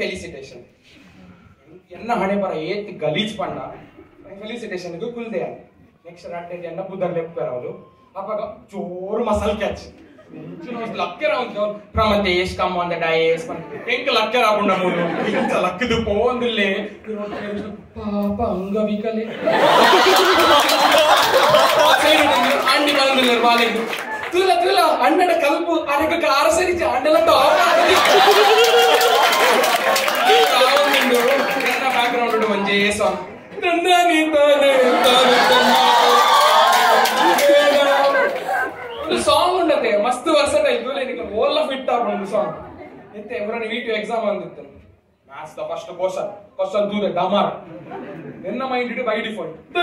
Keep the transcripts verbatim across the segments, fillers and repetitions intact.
Felicitation. Enna hane para eight galich panda. Felicitation ko kul deya. Next round ne enna budar lep karavalu. Apaga chor muscle catch. You know luck around your Ramatesh come on the dice. Think luck around amulu. Think luck du pon dille. You know papa anga vikale. Andi kalu nirvale. Tula tula andi da kalpu arika karasari cha andi la the song under there must do us all of it on the song. It's everyone need to examine it. That's the first person. Person do the damar. Then the mind did by default. So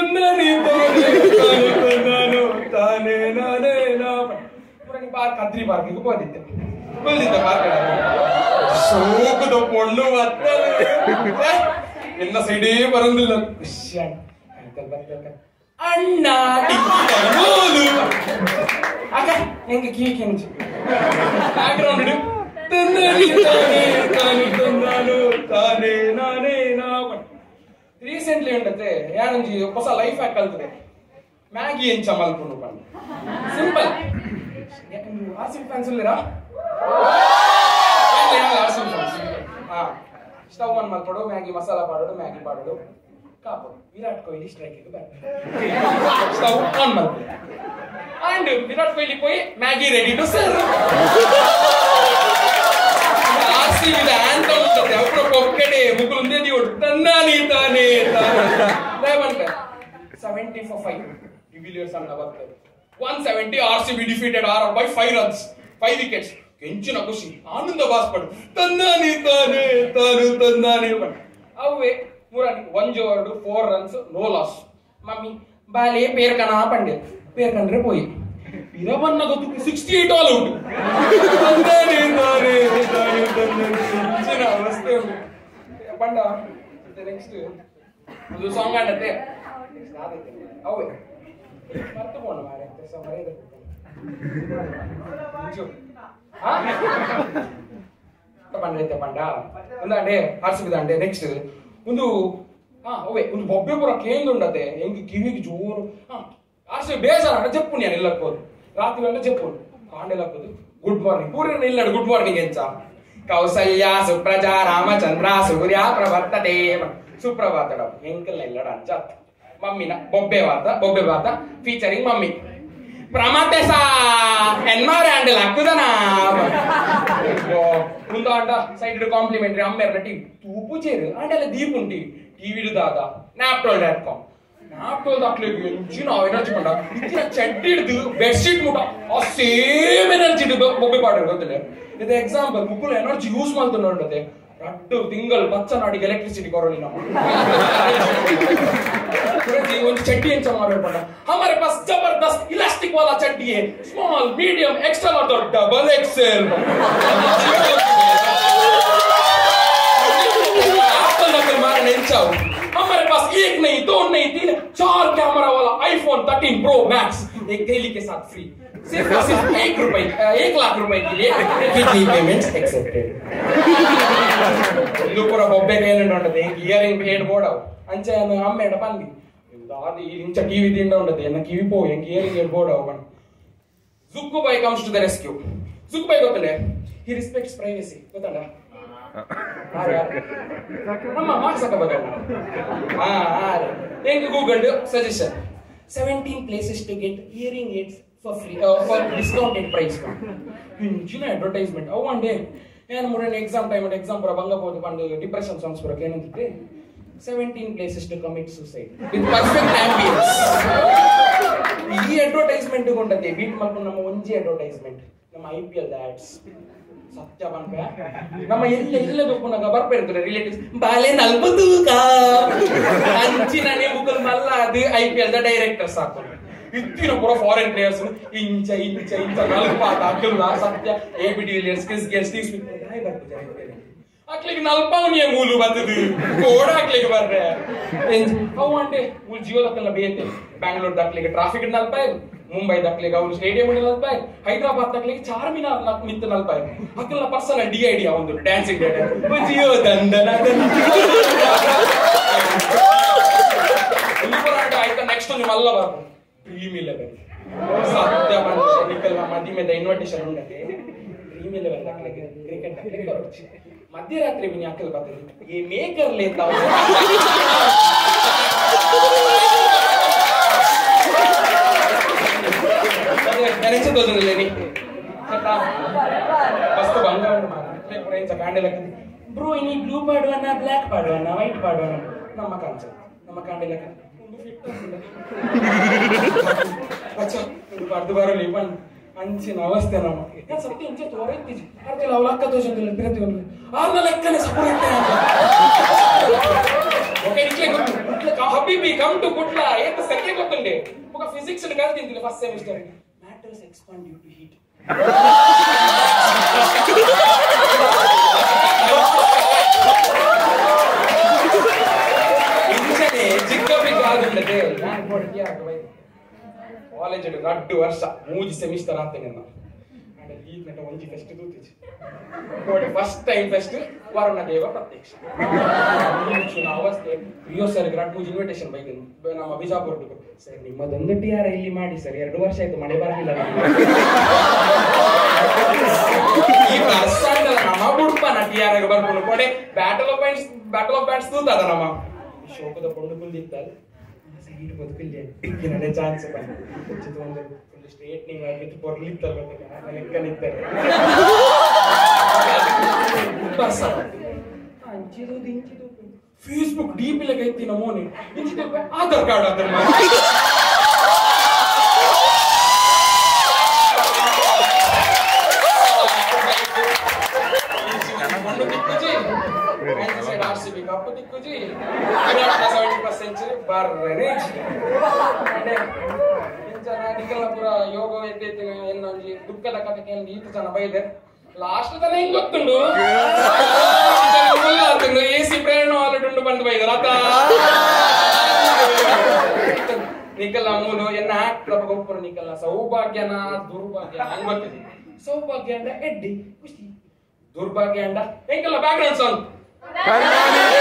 in the city, but on the look, shut. Anna, I can't get a key. Background, recently, under there, Yaranji was a life at culture. Maggie and Chamal Punupan. Simple. Ask him, pencil. Stove on Malpado, Maggie Masala Parado, Maggie Parado, Kapo, Virat Kohli strike it back. Stove on Malpado. And Virat Kohli poi, Maggie ready to serve. R C B the anthem of the upper pocket, Mukunde, you Tanani Tane Tane. Seventy for five. Divilliers and Navakar. one seventy R C B defeated R R by five runs, five wickets. Kenchina Kushi, Ananda Vaspad, Tandani Tane, Taru Tandani. Away, Muran, one job, four runs, no loss. Mummy, Bale, Pair can happen, Pair can repoy. Piravan sixty eight all out. Tandani Tane, Taru Tandani. Panda, the next song and a day. Away. Huh? Next, Undu, ah, wait, Undu Bobbe for a cane under there, and Kimi Jor. As a base are a Japuni and Lapur, rather than a Japun. Good morning, poor and ill and good morning, Kausalya, Supraja, Ramachandra, Suria, Pravata, Supravata, Hinkle and Laranjat. Mamina, Bobbe Vata, Bobbe Vata, featuring Mummy. Pramatesa, Enmar and Lakudana. Pundanda, cited complimentary American Tupucher, and a deepunti, T V to Dada, Naptol dot com. Naptol the clip, you know, energy product. It's a chatted bedsheet muta, or same energy to Bobbe Potter. The example, Mukul energy use month on under there. Rattu, Dingle, Batsanadi electricity corona. हमारे पास जबरदस्त elastic वाला चड्डी है, small, medium, XL और double XL. आपको नकल मारने चाहो, हमारे पास एक नहीं, दो नहीं, तीन, चार कैमरा वाला iPhone thirteen Pro Max एक डेली के साथ फ्री, सिर्फ सिर्फ एक रुपए, एक लाख रुपए के लिए कितनी पेमेंट्स एक्सेप्टेड। लोग पूरा बॉबे के एंड नोट देंगे, ईयरिंग पेड बोर्ड आओ, अंचे हमें हम में डपान दी। Zuko Bai comes to the rescue. Zuko Bai, he respects privacy. Google suggestion. seventeen places to get hearing aids for free uh, for discounted price. Advertisement. Oh, one day, an exam time and exam for depression songs for a seventeen places to commit suicide with perfect ambience. This advertisement is beat mark on our one G advertisement, I P L ads. ಸತ್ಯ ಬಂದ್ರೆ ನಮ್ಮ ಎಲ್ಲ ಎಲ್ಲದಕ್ಕೂ ನಂಗೆ ಬರ್ಬೇಕಿದ್ರೆ relatives ಬಾಲೆ ನಲ್ಬದು ಅಂಚಿನ ಬುಕ್ಕಲ್ ಮಲ್ಲ ಅದು ಐ ಪಿ ಎಲ್ ದ ಡೈರೆಕ್ಟರ್ಸ್ ಹಾಕೊಂಡು ಇತ್ತಿನ ಕೂಡ ಫಾರಿನ್ ಪ್ಲೇಯರ್ಸ್ ಇಂಚ ಇಂಚ ಇಂಚ ನಲ್ಪ ಅಕ್ಕಿಲ್ಲ ಸತ್ಯ ಎ ಬಿ ಡಿವಿಲಿಯರ್ಸ್ ಕ್ರಿಸ್ ಗೆಸ್ ಟಿಸ್ ಅಕ್ಲಿಗೆ ನಲ್ಪವನಿಯ ಮೂಲು ಬಂದದು ಕೋಡ ಅಕ್ಲಿಗೆ ಬರ್ರೆ ಅವು ಅಂಟೆ ಮೂಲ್ ಜಿಯೋದಕ್ಕೆಲ್ಲ ಬೇತೆ ಬ್ಯಾಂಗ್ಳೂರ್ ದಾಕ್ಲಿಗೆ ಟ್ರಾಫಿಕ್ ನಲ್ಪಾಯ್ ಮುಂಬೈ ದಾಕ್ಲಿಗೆ ಅವ್ರು ಸ್ಟೇಡಿಯಂ ನಲ್ಪಾಯ್ ಹೈದರಾಬಾದ್ ದಾಕ್ಲಿಗೆ ಚಾರ್ಮಿನಾರ್ ನಾಲ್ಕು ಮಿತ್ತು ನಲ್ಪಾಯ್ ಅಕ್ಕೆಲ್ಲ ಪರ್ಸನಲ್ ಡಿ ಐಡಿಯಾ ಒಂದು ಡ್ಯಾನ್ಸಿಂಗ್ ಜಿಯೋ ದಂಡನ ಆಯ್ತಾ ನೆಕ್ಸ್ಟ್ ನೀವು ಅಲ್ಲ ಬಾರ್ದು ಡ್ರೀಮ್ ಇಲೆವೆನ್ ಸತ್ಯ ಬಂದಿಲ್ಲ ಮದಿಮೆದ ಇನ್ವಿಟೇಷನ್ ಉಂಟೆ ಡ್ರೀಮ್ ಇಲೆವೆನ್ ದಾಕ್ಲಿಗೆ ಕ್ರಿಕೆಟ್ ದಾಕ್ಲಿಗೆ ಹೊರಚಿ ಮಧ್ಯರಾತ್ರಿ ವಿನಿ ಅಕ್ಕಲ್ ಬರ್ತದೆ ಈ ಮೇಕರ್ ಲೇತ ನೆನೆಸದೋದಲ್ಲೇ ಮಸ್ತ್ ಭಂಗ ಕಾಂಡೆಲ್ಲ ಬ್ರೋ ಇನಿ ಬ್ಲೂ ಪಾಡುವನ ಬ್ಲ್ಯಾಕ್ ಪಾಡುವನ ವೈಟ್ ಪಾಡುವನ ನಮ್ಮ ಕಾಂಚ ನಮ್ಮ ಕಾಂಡೆಲ್ಲ ಒಂದು ಫಿಟ್ ಅಚ್ಚ ಒಂದು ಬರ್ದು ಬರಲಿ ಬನ್ ಅಂಚಿನ ಅವಸ್ಥೆ ನಮಗೆ ಸತ್ಯ ಇಂಚೆ ತೋರೈತಿಜಿ ಅರ್ತಿಲ್ಲ ಅವಳ ಅಕ್ಕ ತೋರಿಸಿದ್ರೆ ಪ್ರತಿ ಒಂದು ಆರ್ನ ಲೆಕ್ಕನೆ ಸಪೋರ್ಟ್ ಓಕೆ ಇಕ್ಕೆ ಗುಡ್ ಕಾ ಹಬೀಬಿ ಕಮ್ ಟು ಕುಟ್ಲಾ ಏಕ ಸಕ್ಕೆ ಗೊತ್ತುಂಡೆ ಒಕ ಫಿಸಿಕ್ಸ್ ನ ಕಲ್ತಿದ್ದಿಲ್ಲ first semester matters expand due to heat ಇಂಚನೆ ಜಿಕ್ಕಬಿ ಕಾಲುಂಡೆ ನಾನು ಕೊಡ್ತೀಯ ಆಗವೈ ಕಾಲೇಜ್ ರಡ್ಡು ವರ್ಷ ಮೂಜಿ ಸೆಮಿಸ್ಟರ್ ಆಗ್ತೇನೆ ನಾನು ಈಗಿನ ಒಂಜಿ ಫೆಸ್ಟ್ ತೂತಿಜಿ ನೋಡಿ ಫಸ್ಟ್ ಟೈಮ್ ಫೆಸ್ಟ್ ವರುಣದೇವ ಪ್ರತ್ಯಕ್ಷ ಅವಸ್ಥೆ ರಿಯೋ ಸರ್ ರಡ್ ಮೂಜಿ ಇನ್ವಿಟೇಷನ್ ಬೈಕ್ ನಮ್ಮ ಬಿಜಾಪುರ ಸರ್ ನಿಮ್ಮದೊಂದು ಟಿ ಆರ್ ಇಲ್ಲಿ ಮಾಡಿ ಸರ್ ಎರಡು ವರ್ಷ ಆಯ್ತು ಮಳೆ ಬರಲಿಲ್ಲ ನಮ್ಮ ಹುಡುಪನ ಟಿ ಆರ್ ಆಗಿ ಬರ್ಕೊಂಡು ಕೊಡೆ battle of bands battle of bands ತೂತದ ನಮ್ಮ ಶೋಕದ ಪೊಂಡು ಕುಲ್ದಿತ್ತಲ್ಲ ಸೈಡ್ ಬದುಕಿಲ್ಲ ಇಕ್ಕಿನ ಚಾನ್ಸ್ ಬಂದು ಸ್ಟ್ರೇಟ್ನಿಂಗ್ ಆಗಿತ್ತು ಬರ್ಲಿತ್ತಲ್ಲ ಲೆಕ್ಕನಿದ್ದಾರೆ ಅಂಚಿದು ದಿಂಚಿದು ಫೇಸ್ಬುಕ್ ಡೀಪ್ ಇಲ್ಲ ಕೈತಿ ನಮೋನೆ ಇಂಚಿದ Aadhaar card Aadhaar RCB cup ದಿಕ್ಕುಜಿ ಸೆಂಚುರಿ ಬರ್ರೆ ಜನ ನಿಖಲ ಪುರ ಯೋಗ ಎದ್ದೈತಿ ಎನ್ನೊಂದು ದುಃಖದ ಕಥಕ್ಕೆ ಈತ ಜನ ಬೈದೆ ಲಾಸ್ಟ್ ತನ ಹೆಂಗ್ ಗೊತ್ತುಂಡು ಎ ಸಿ ಪ್ರಯಾಣ ಹಾಲುಂಡು ಬಂದು ಬೈದರು ಆತ ನಿಖಲ ಮೂಲು ಎನ್ನ ಹಾಕ್ತ ಗೊಪ್ಪರು ನಿಖಲ ಸೌಭಾಗ್ಯನ ದುರ್ಭಾಗ್ಯ ಹಂಗ್ ಬರ್ತಿದ್ವಿ ಸೌಭಾಗ್ಯ ಅಂಡ ಎಡ್ಡಿ ಖುಷಿ ದುರ್ಭಾಗ್ಯ ಅಂಡ ಹೆಂಗಲ್ಲ ಬ್ಯಾಕ್ ಗ್ರೌಂಡ್ ಸಾಂಗ್